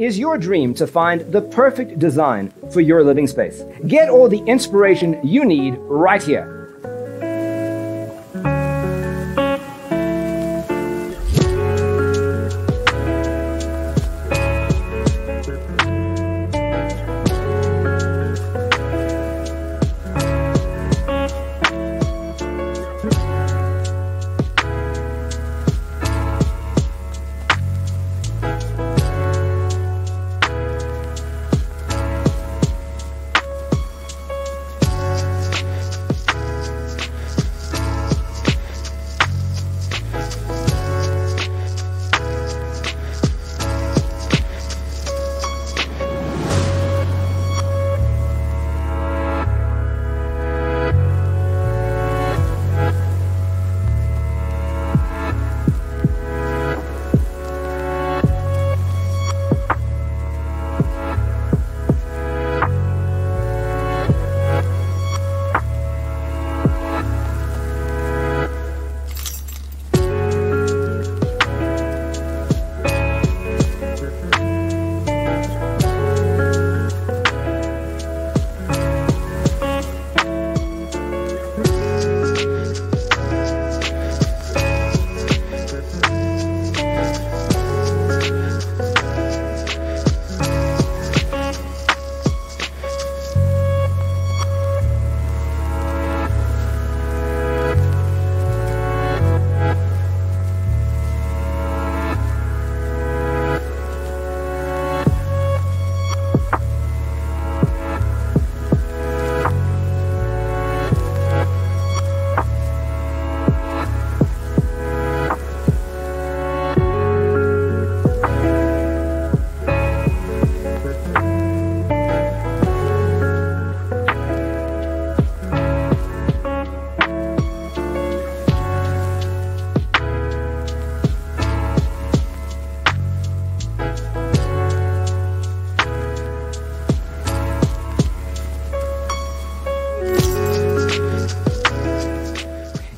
Is your dream to find the perfect design for your living space? Get all the inspiration you need right here.